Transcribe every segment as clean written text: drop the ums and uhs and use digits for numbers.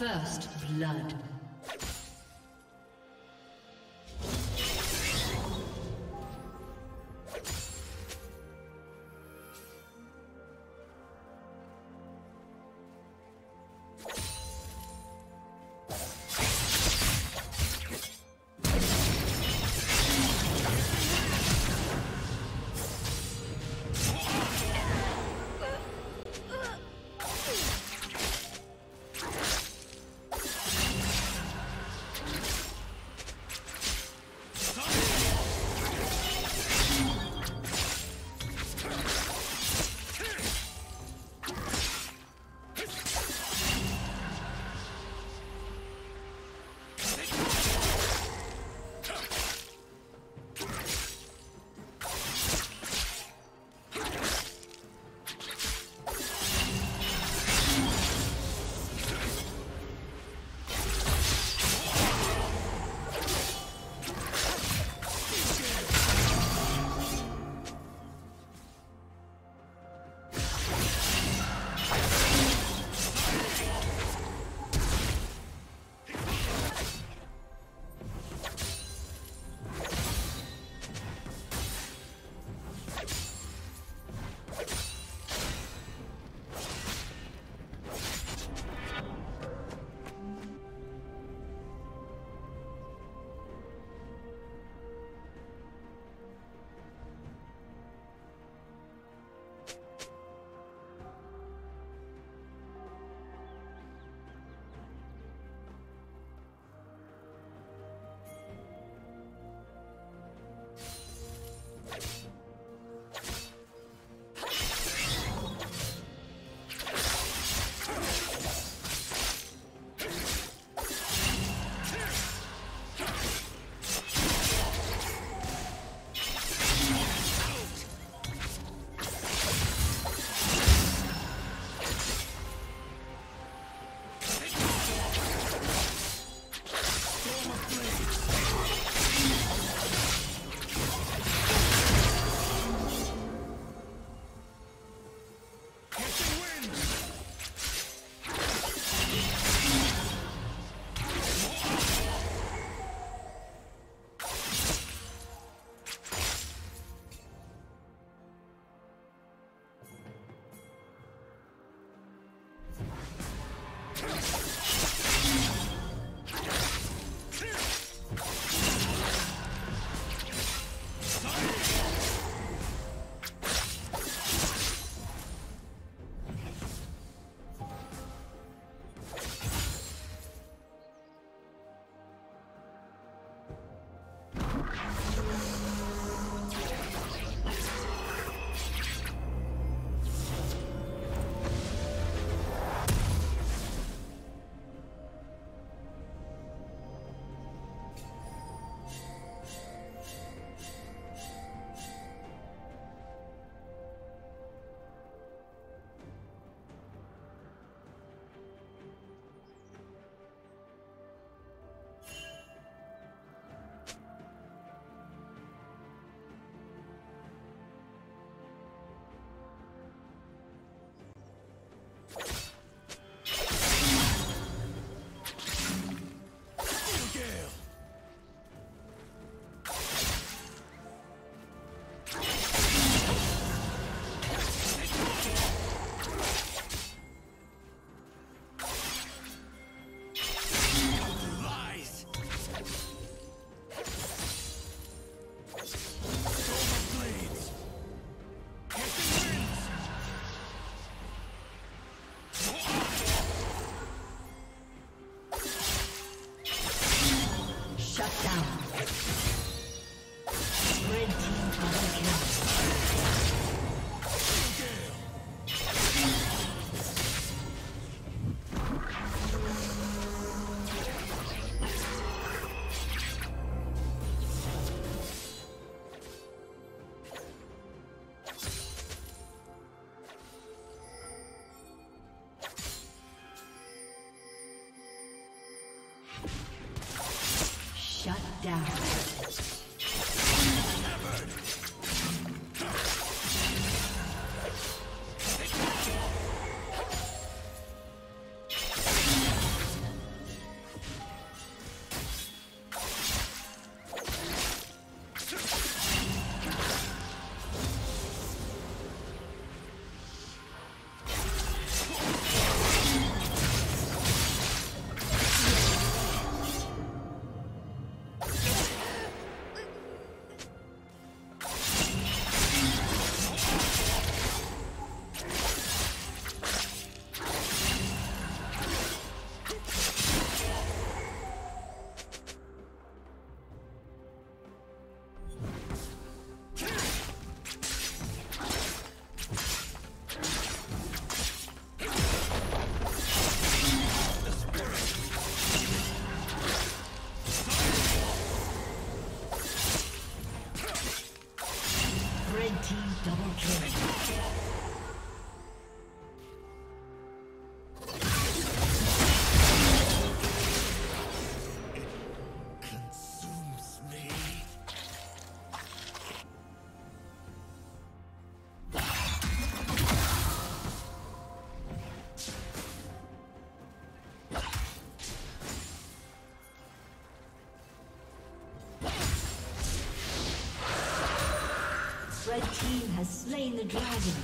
First blood. Red team double kill. Red team has slain the dragon.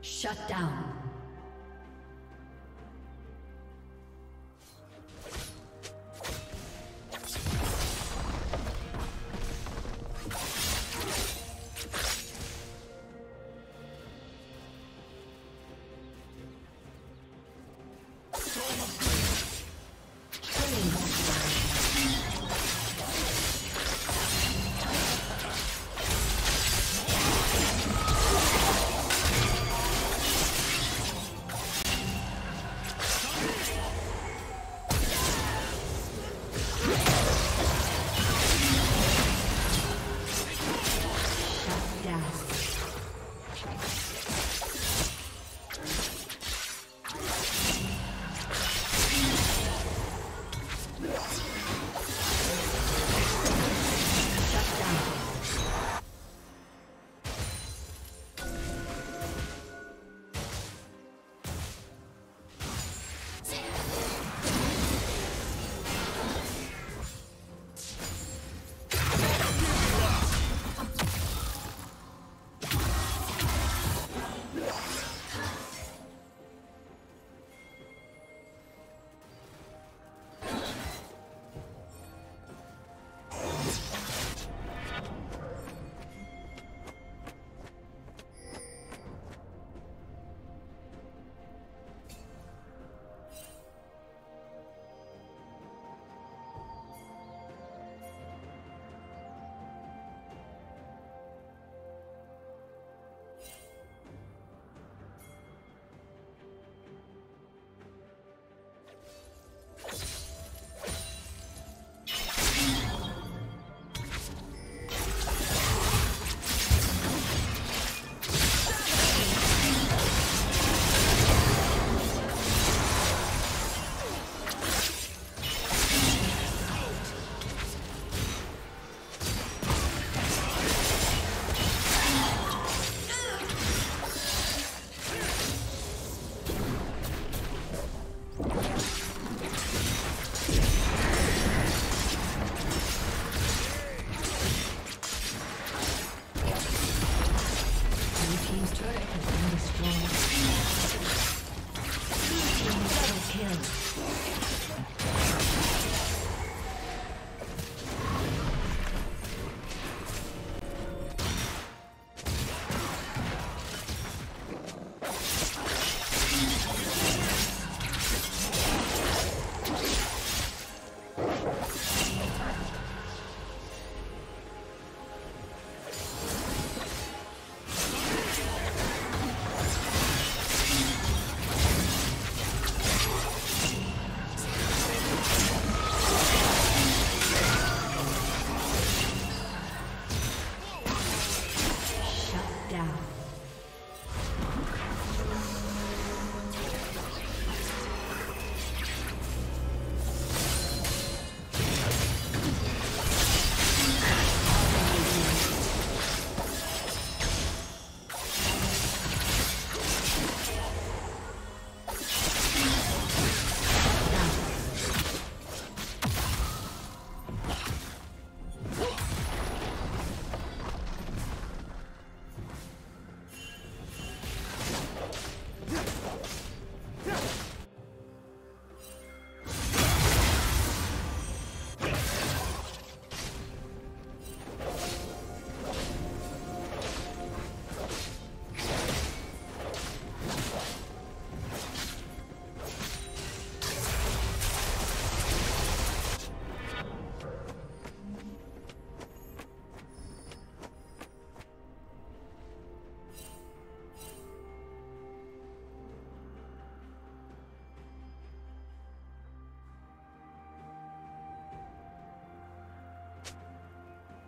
Shut down.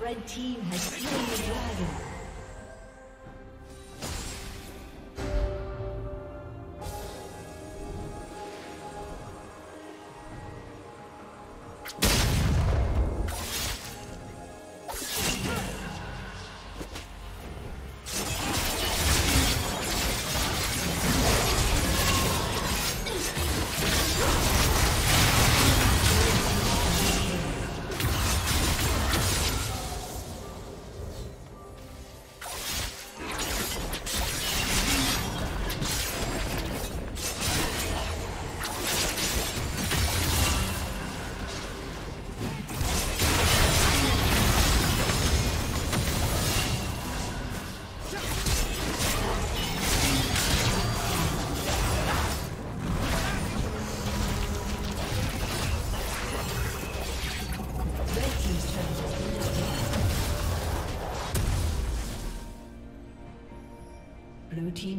Red team has slain the dragon. Blue team's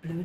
Blue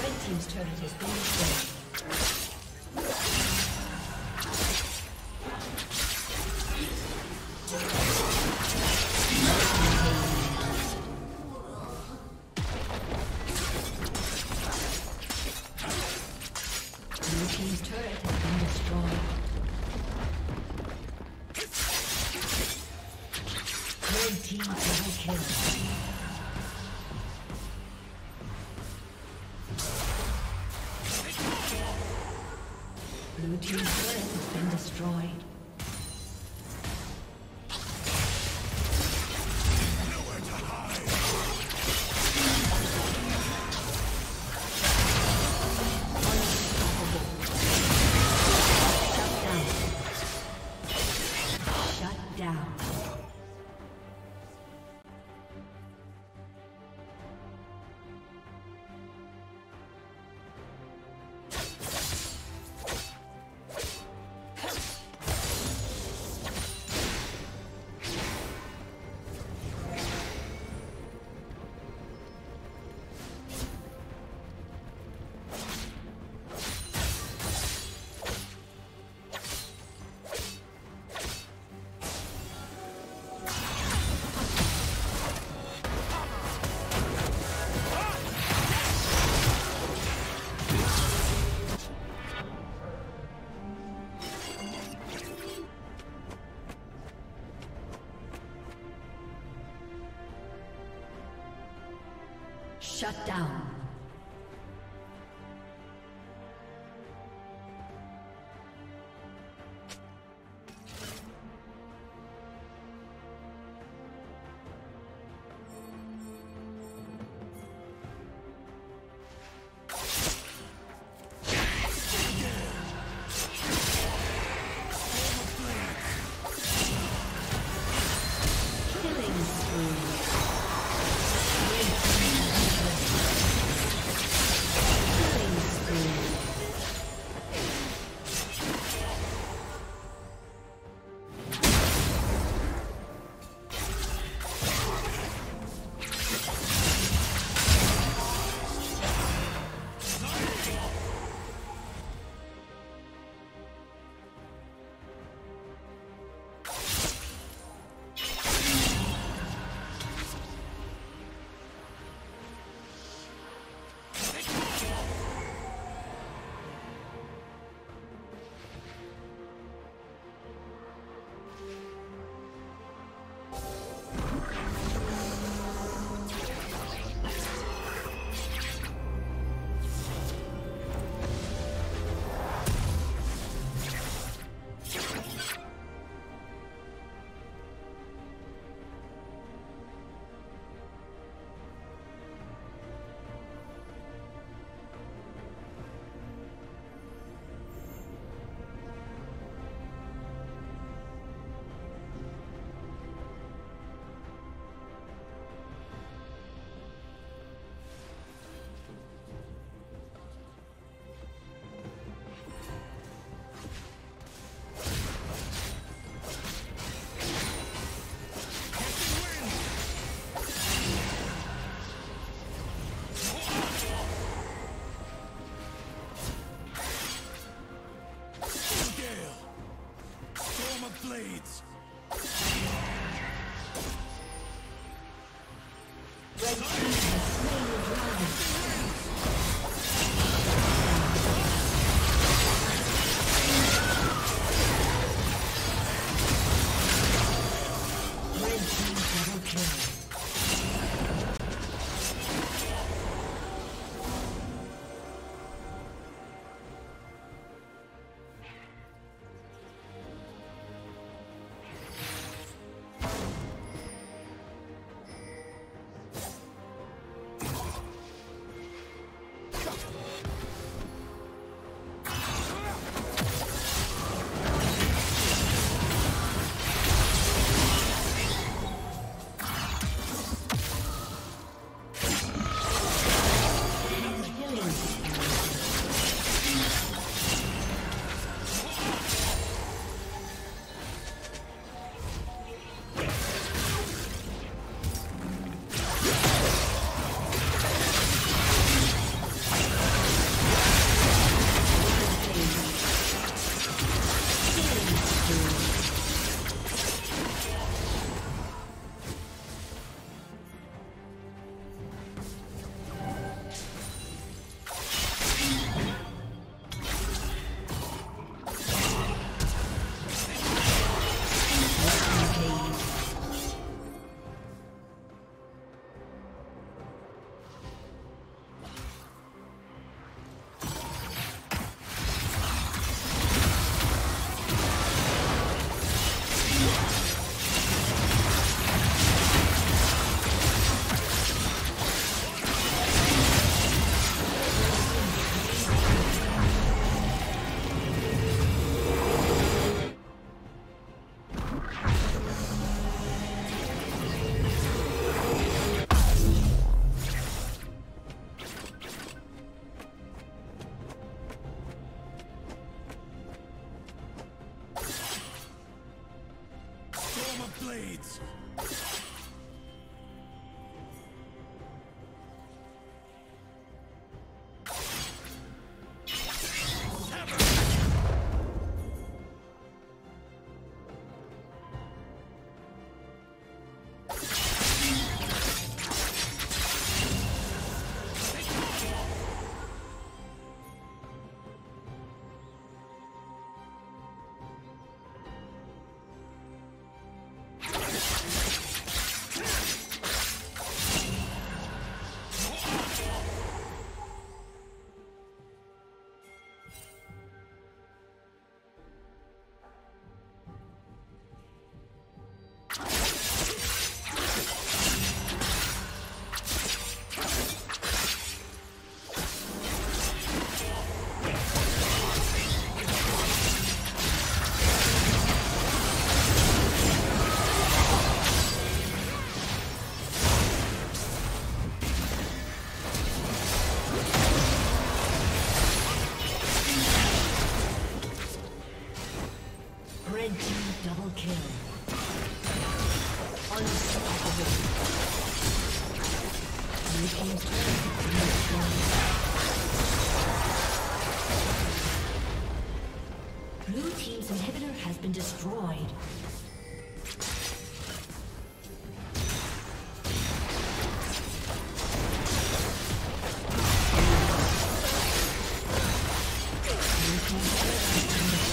Turret has been destroyed. Blue team's turret has been destroyed. Red team double kill. Blue team's turret has been destroyed. Shut down. blades! Blades. Blue team's inhibitor has been destroyed. Blue team's